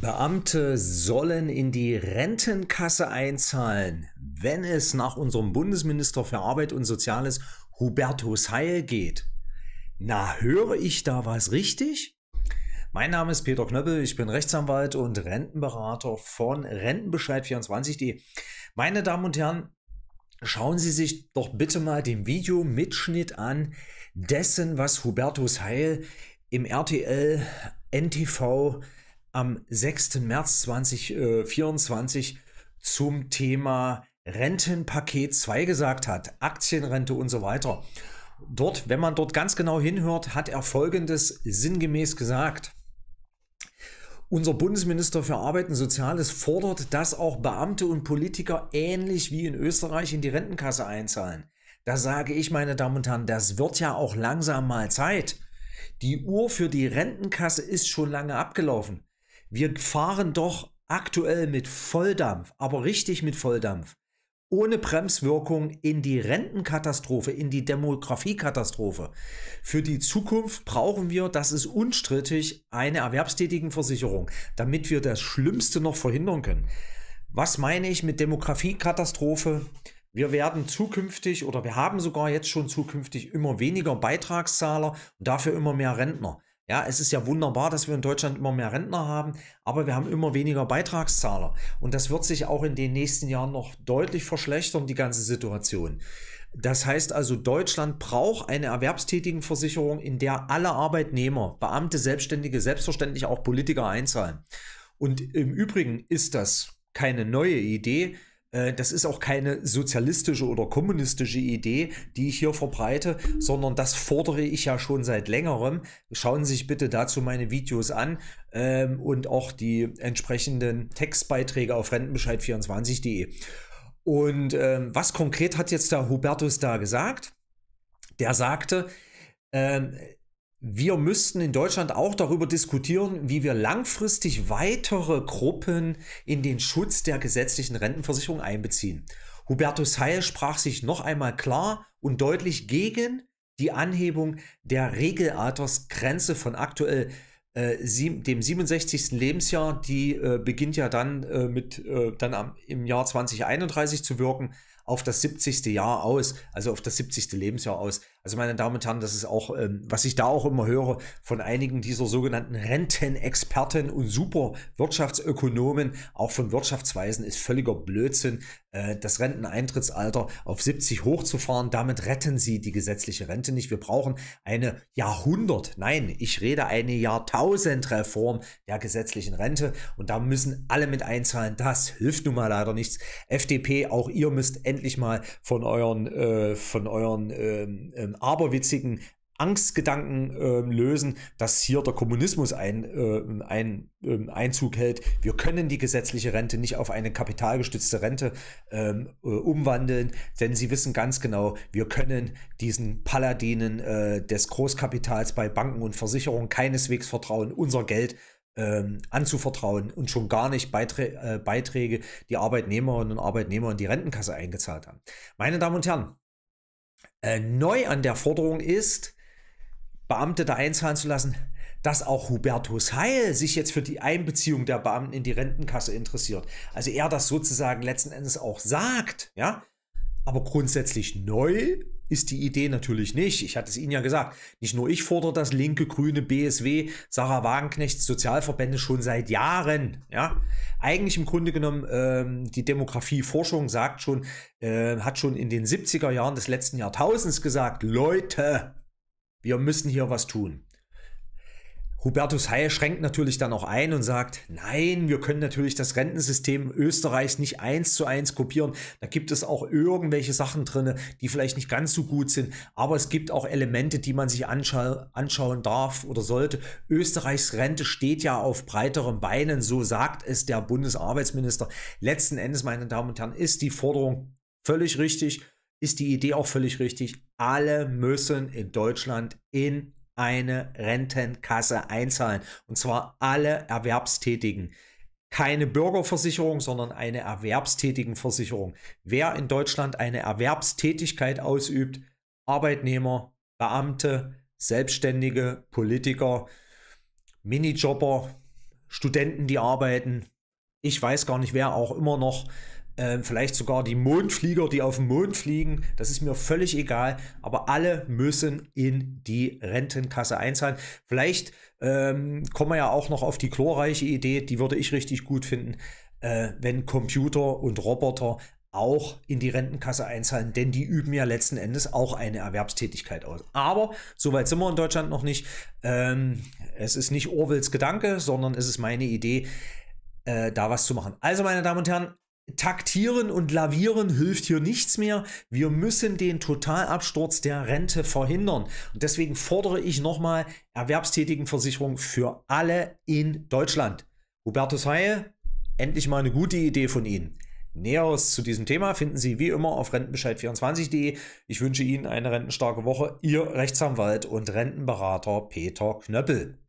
Beamte sollen in die Rentenkasse einzahlen, wenn es nach unserem Bundesminister für Arbeit und Soziales Hubertus Heil geht. Na, höre ich da was richtig? Mein Name ist Peter Knöppel, ich bin Rechtsanwalt und Rentenberater von Rentenbescheid24.de. Meine Damen und Herren, schauen Sie sich doch bitte mal den Videomitschnitt an, dessen, was Hubertus Heil im RTL-NTV am 6. März 2024 zum Thema Rentenpaket 2 gesagt hat, Aktienrente und so weiter. Dort, wenn man dort ganz genau hinhört, hat er Folgendes sinngemäß gesagt. Unser Bundesminister für Arbeit und Soziales fordert, dass auch Beamte und Politiker ähnlich wie in Österreich in die Rentenkasse einzahlen. Da sage ich, meine Damen und Herren, das wird ja auch langsam mal Zeit. Die Uhr für die Rentenkasse ist schon lange abgelaufen. Wir fahren doch aktuell mit Volldampf, aber richtig mit Volldampf, ohne Bremswirkung in die Rentenkatastrophe, in die Demografiekatastrophe. Für die Zukunft brauchen wir, das ist unstrittig, eine Erwerbstätigenversicherung, damit wir das Schlimmste noch verhindern können. Was meine ich mit Demografiekatastrophe? Wir werden zukünftig oder wir haben sogar jetzt schon zukünftig immer weniger Beitragszahler und dafür immer mehr Rentner. Ja, es ist ja wunderbar, dass wir in Deutschland immer mehr Rentner haben, aber wir haben immer weniger Beitragszahler. Und das wird sich auch in den nächsten Jahren noch deutlich verschlechtern, die ganze Situation. Das heißt also, Deutschland braucht eine Erwerbstätigenversicherung, in der alle Arbeitnehmer, Beamte, Selbstständige, selbstverständlich auch Politiker einzahlen. Und im Übrigen ist das keine neue Idee. Das ist auch keine sozialistische oder kommunistische Idee, die ich hier verbreite, sondern das fordere ich ja schon seit längerem. Schauen Sie sich bitte dazu meine Videos an und auch die entsprechenden Textbeiträge auf Rentenbescheid24.de. Und was konkret hat jetzt der Hubertus da gesagt? Der sagte, wir müssten in Deutschland auch darüber diskutieren, wie wir langfristig weitere Gruppen in den Schutz der gesetzlichen Rentenversicherung einbeziehen. Hubertus Heil sprach sich noch einmal klar und deutlich gegen die Anhebung der Regelaltersgrenze von aktuell dem 67. Lebensjahr, die beginnt ja dann im Jahr 2031 zu wirken, auf das 70. Jahr aus, also auf das 70. Lebensjahr aus. Also meine Damen und Herren, das ist auch, was ich da auch immer höre von einigen dieser sogenannten Rentenexperten und Superwirtschaftsökonomen, auch von Wirtschaftsweisen, ist völliger Blödsinn, das Renteneintrittsalter auf 70 hochzufahren. Damit retten sie die gesetzliche Rente nicht. Wir brauchen eine Jahrtausendreform der gesetzlichen Rente und da müssen alle mit einzahlen. Das hilft nun mal leider nichts. FDP, auch ihr müsst endlich mal von euren aberwitzigen Angstgedanken lösen, dass hier der Kommunismus Einzug hält. Wir können die gesetzliche Rente nicht auf eine kapitalgestützte Rente umwandeln, denn Sie wissen ganz genau, wir können diesen Paladinen des Großkapitals bei Banken und Versicherungen keineswegs vertrauen, unser Geld anzuvertrauen und schon gar nicht Beiträge, die Arbeitnehmerinnen und Arbeitnehmer in die Rentenkasse eingezahlt haben. Meine Damen und Herren, neu an der Forderung ist, Beamte da einzahlen zu lassen, dass auch Hubertus Heil sich jetzt für die Einbeziehung der Beamten in die Rentenkasse interessiert. Also er das sozusagen letzten Endes auch sagt, ja. Aber grundsätzlich neu ist die Idee natürlich nicht. Ich hatte es Ihnen ja gesagt, nicht nur ich fordere das, linke, grüne, BSW, Sarah Wagenknecht, Sozialverbände schon seit Jahren. Ja? Eigentlich im Grunde genommen, die Demografieforschung sagt schon, hat schon in den 70er Jahren des letzten Jahrtausends gesagt, Leute, wir müssen hier was tun. Hubertus Heil schränkt natürlich dann auch ein und sagt, nein, wir können natürlich das Rentensystem Österreichs nicht 1:1 kopieren. Da gibt es auch irgendwelche Sachen drin, die vielleicht nicht ganz so gut sind. Aber es gibt auch Elemente, die man sich anschauen darf oder sollte. Österreichs Rente steht ja auf breiteren Beinen, so sagt es der Bundesarbeitsminister. Letzten Endes, meine Damen und Herren, ist die Forderung völlig richtig, ist die Idee auch völlig richtig. Alle müssen in Deutschland in eine Rentenkasse einzahlen. Und zwar alle Erwerbstätigen. Keine Bürgerversicherung, sondern eine Erwerbstätigenversicherung. Wer in Deutschland eine Erwerbstätigkeit ausübt, Arbeitnehmer, Beamte, Selbstständige, Politiker, Minijobber, Studenten, die arbeiten, ich weiß gar nicht wer auch immer noch, vielleicht sogar die Mondflieger, die auf den Mond fliegen, das ist mir völlig egal, aber alle müssen in die Rentenkasse einzahlen. Vielleicht kommen wir ja auch noch auf die glorreiche Idee, die würde ich richtig gut finden, wenn Computer und Roboter auch in die Rentenkasse einzahlen, denn die üben ja letzten Endes auch eine Erwerbstätigkeit aus. Aber so weit sind wir in Deutschland noch nicht. Es ist nicht Orwells Gedanke, sondern es ist meine Idee, da was zu machen. Also, meine Damen und Herren, taktieren und lavieren hilft hier nichts mehr. Wir müssen den Totalabsturz der Rente verhindern. Und deswegen fordere ich nochmal Erwerbstätigenversicherung für alle in Deutschland. Hubertus Heil, endlich mal eine gute Idee von Ihnen. Näheres zu diesem Thema finden Sie wie immer auf Rentenbescheid24.de. Ich wünsche Ihnen eine rentenstarke Woche. Ihr Rechtsanwalt und Rentenberater Peter Knöppel.